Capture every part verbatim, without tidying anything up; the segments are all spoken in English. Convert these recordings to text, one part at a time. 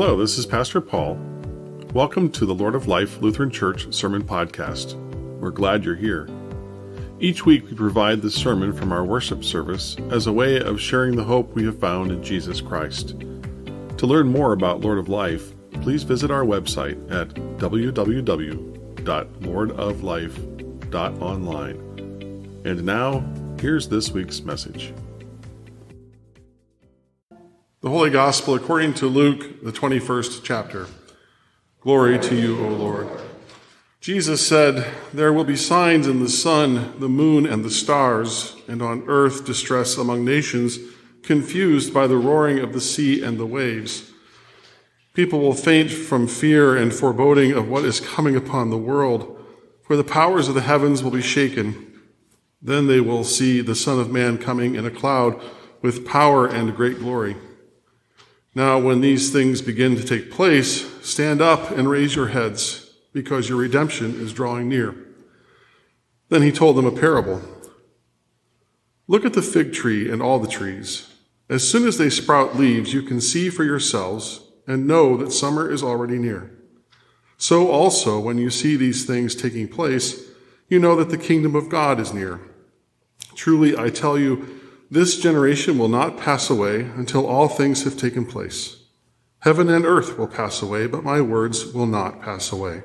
Hello, this is Pastor Paul. Welcome to the Lord of Life Lutheran Church Sermon Podcast. We're glad you're here. Each week we provide this sermon from our worship service as a way of sharing the hope we have found in Jesus Christ. To learn more about Lord of Life, please visit our website at w w w dot lord of life dot online. And now, here's this week's message. The Holy Gospel according to Luke, the twenty-first chapter. Glory to you, O Lord. Jesus said, "There will be signs in the sun, the moon, and the stars, and on earth distress among nations, confused by the roaring of the sea and the waves. People will faint from fear and foreboding of what is coming upon the world, for the powers of the heavens will be shaken. Then they will see the Son of Man coming in a cloud with power and great glory. Now, when these things begin to take place, stand up and raise your heads, because your redemption is drawing near." Then he told them a parable. "Look at the fig tree and all the trees. As soon as they sprout leaves, you can see for yourselves and know that summer is already near. So also, when you see these things taking place, you know that the kingdom of God is near. Truly, I tell you, this generation will not pass away until all things have taken place. Heaven and earth will pass away, but my words will not pass away.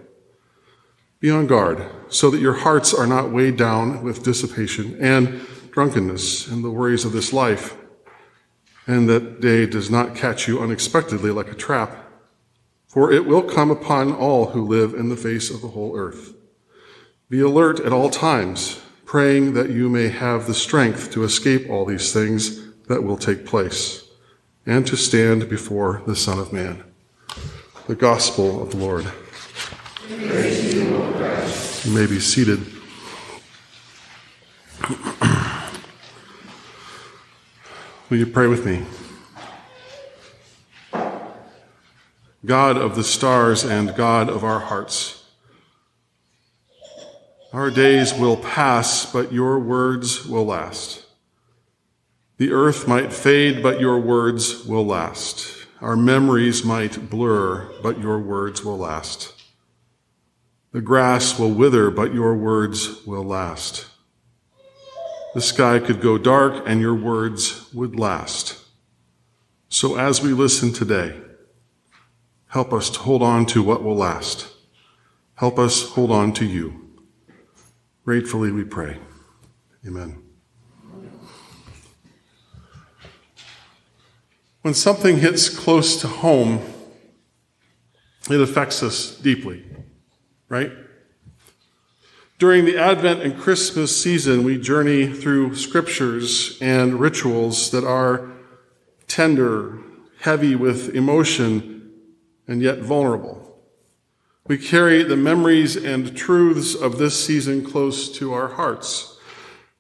Be on guard, so that your hearts are not weighed down with dissipation and drunkenness and the worries of this life, and that day does not catch you unexpectedly like a trap, for it will come upon all who live in the face of the whole earth. Be alert at all times, praying that you may have the strength to escape all these things that will take place, and to stand before the Son of Man." The Gospel of the Lord. Praise to you, Lord Christ. You may be seated. Will you pray with me? God of the stars and God of our hearts, our days will pass, but your words will last. The earth might fade, but your words will last. Our memories might blur, but your words will last. The grass will wither, but your words will last. The sky could go dark, and your words would last. So as we listen today, help us to hold on to what will last. Help us hold on to you. Gratefully we pray. Amen. When something hits close to home, it affects us deeply, right? During the Advent and Christmas season, we journey through scriptures and rituals that are tender, heavy with emotion, and yet vulnerable. We carry the memories and truths of this season close to our hearts,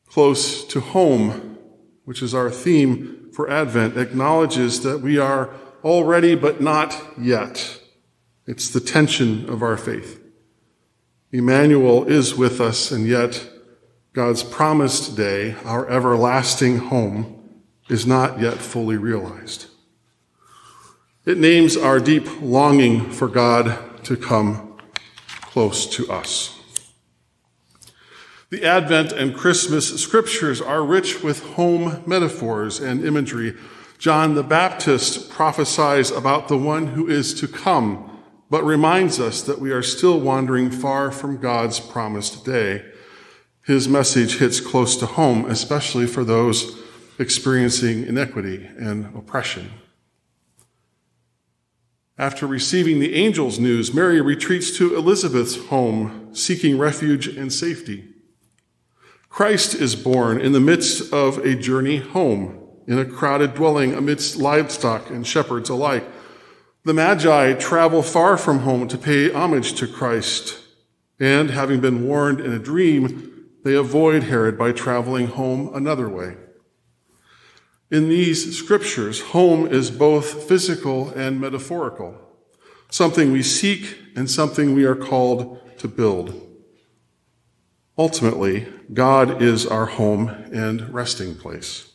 close to home, which is our theme for Advent, acknowledges that we are already but not yet. It's the tension of our faith. Emmanuel is with us, and yet God's promised day, our everlasting home, is not yet fully realized. It names our deep longing for God to come close to us. The Advent and Christmas scriptures are rich with home metaphors and imagery. John the Baptist prophesies about the one who is to come, but reminds us that we are still wandering far from God's promised day. His message hits close to home, especially for those experiencing inequity and oppression. After receiving the angel's news, Mary retreats to Elizabeth's home, seeking refuge and safety. Christ is born in the midst of a journey home, in a crowded dwelling amidst livestock and shepherds alike. The Magi travel far from home to pay homage to Christ, and having been warned in a dream, they avoid Herod by traveling home another way. In these scriptures, home is both physical and metaphorical, something we seek and something we are called to build. Ultimately, God is our home and resting place.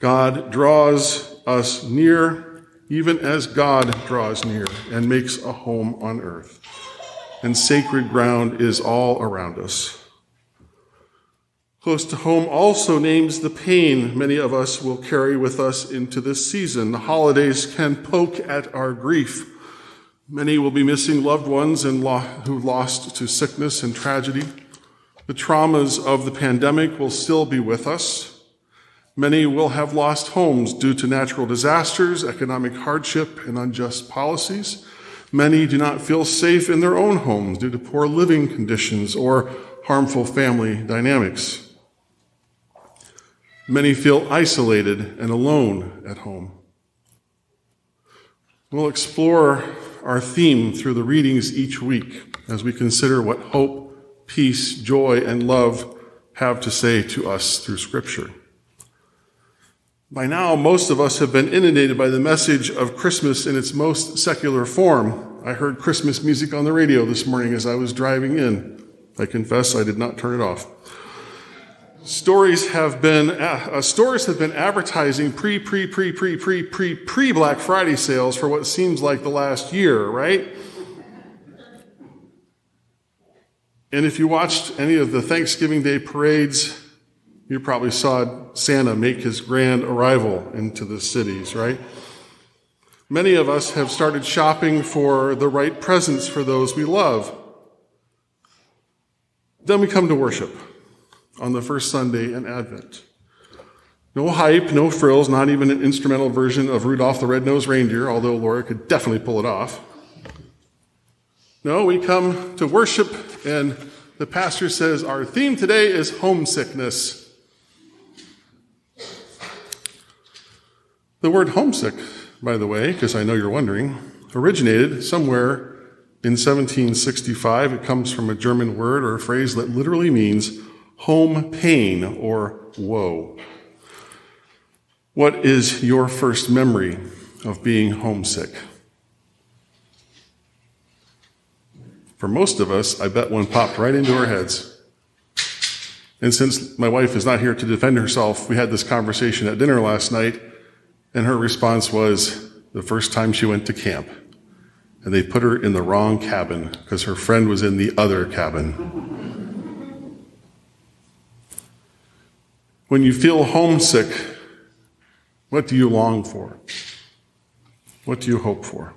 God draws us near even as God draws near and makes a home on earth, and sacred ground is all around us. Close to Home also names the pain many of us will carry with us into this season. The holidays can poke at our grief. Many will be missing loved ones and lo- who lost to sickness and tragedy. The traumas of the pandemic will still be with us. Many will have lost homes due to natural disasters, economic hardship, and unjust policies. Many do not feel safe in their own homes due to poor living conditions or harmful family dynamics. Many feel isolated and alone at home. We'll explore our theme through the readings each week as we consider what hope, peace, joy, and love have to say to us through Scripture. By now, most of us have been inundated by the message of Christmas in its most secular form. I heard Christmas music on the radio this morning as I was driving in. I confess I did not turn it off. Stories have been, uh, stores have been advertising pre, pre, pre, pre, pre, pre, pre Black Friday sales for what seems like the last year, right? And if you watched any of the Thanksgiving Day parades, you probably saw Santa make his grand arrival into the cities, right? Many of us have started shopping for the right presents for those we love. Then we come to worship on the first Sunday in Advent. No hype, no frills, not even an instrumental version of Rudolph the Red-Nosed Reindeer, although Laura could definitely pull it off. No, we come to worship, and the pastor says, our theme today is homesickness. The word homesick, by the way, because I know you're wondering, originated somewhere in seventeen sixty-five. It comes from a German word or a phrase that literally means home pain or woe. What is your first memory of being homesick? For most of us, I bet one popped right into our heads. And since my wife is not here to defend herself, we had this conversation at dinner last night. And her response was the first time she went to camp, and they put her in the wrong cabin because her friend was in the other cabin. When you feel homesick, what do you long for? What do you hope for?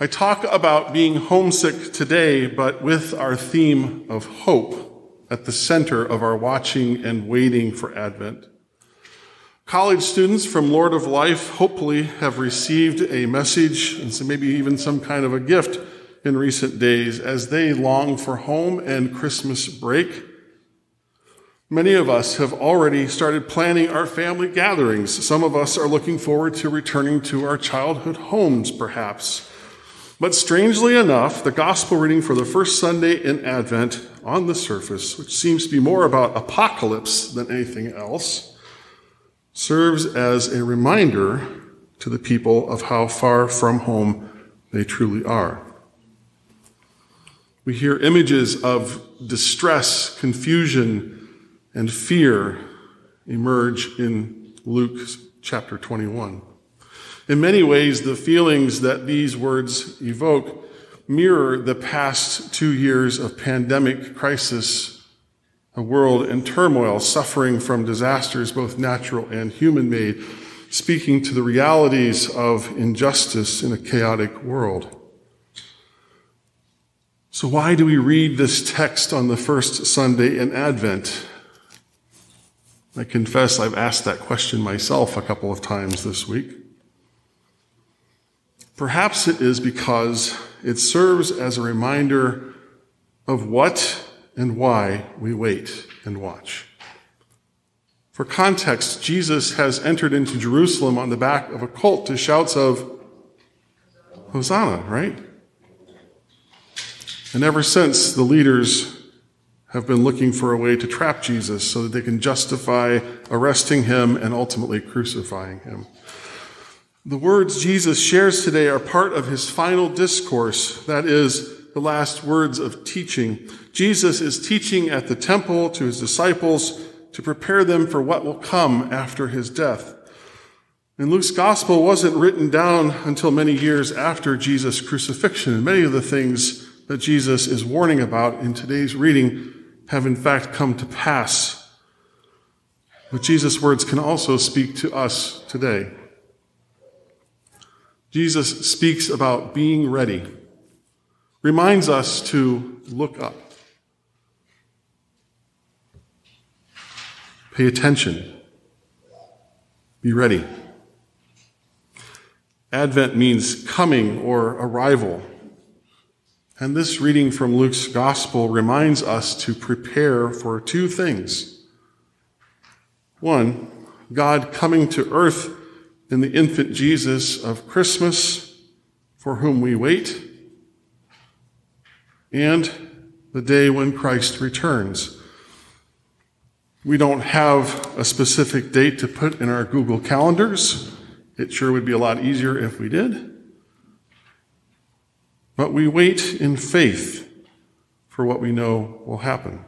I talk about being homesick today, but with our theme of hope at the center of our watching and waiting for Advent. College students from Lord of Life hopefully have received a message and so maybe even some kind of a gift in recent days as they long for home and Christmas break. Many of us have already started planning our family gatherings. Some of us are looking forward to returning to our childhood homes, perhaps. But strangely enough, the gospel reading for the first Sunday in Advent on the surface, which seems to be more about apocalypse than anything else, serves as a reminder to the people of how far from home they truly are. We hear images of distress, confusion, and fear emerge in Luke chapter twenty-one. In many ways, the feelings that these words evoke mirror the past two years of pandemic crisis, a world in turmoil, suffering from disasters, both natural and human-made, speaking to the realities of injustice in a chaotic world. So why do we read this text on the first Sunday in Advent? I confess I've asked that question myself a couple of times this week. Perhaps it is because it serves as a reminder of what and why we wait and watch. For context, Jesus has entered into Jerusalem on the back of a colt to shouts of Hosanna, right? And ever since, the leaders have been looking for a way to trap Jesus so that they can justify arresting him and ultimately crucifying him. The words Jesus shares today are part of his final discourse, that is, the last words of teaching. Jesus is teaching at the temple to his disciples to prepare them for what will come after his death. And Luke's gospel wasn't written down until many years after Jesus' crucifixion. And many of the things that Jesus is warning about in today's reading have in fact come to pass. But Jesus' words can also speak to us today. Jesus speaks about being ready, reminds us to look up, pay attention, be ready. Advent means coming or arrival. And this reading from Luke's gospel reminds us to prepare for two things. One, God coming to earth in the infant Jesus of Christmas, for whom we wait, and the day when Christ returns. We don't have a specific date to put in our Google calendars. It sure would be a lot easier if we did. But we wait in faith for what we know will happen.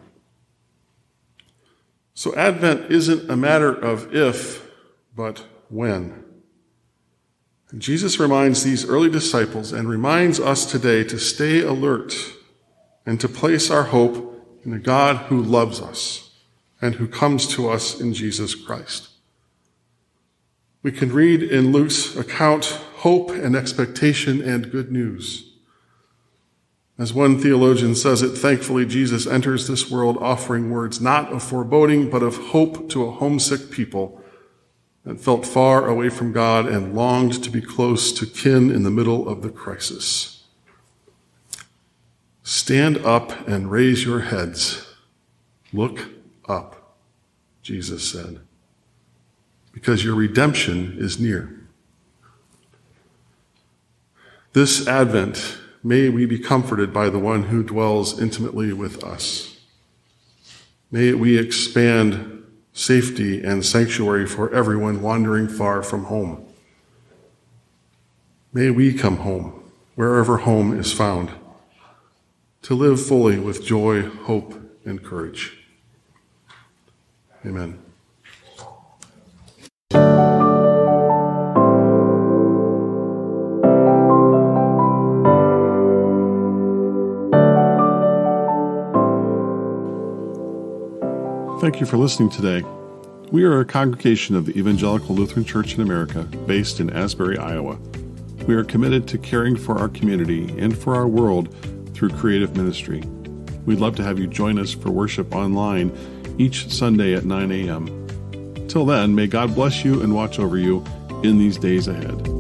So Advent isn't a matter of if, but when. And Jesus reminds these early disciples and reminds us today to stay alert and to place our hope in a God who loves us and who comes to us in Jesus Christ. We can read in Luke's account hope and expectation and good news. As one theologian says it, thankfully Jesus enters this world offering words not of foreboding, but of hope to a homesick people that felt far away from God and longed to be close to kin in the middle of the crisis. Stand up and raise your heads. Look up, Jesus said, because your redemption is near. This Advent, may we be comforted by the one who dwells intimately with us. May we expand safety and sanctuary for everyone wandering far from home. May we come home, wherever home is found, to live fully with joy, hope, and courage. Amen. Thank you for listening today. We are a congregation of the Evangelical Lutheran Church in America, based in Asbury, Iowa. We are committed to caring for our community and for our world through creative ministry. We'd love to have you join us for worship online each Sunday at nine a m Till then, may God bless you and watch over you in these days ahead.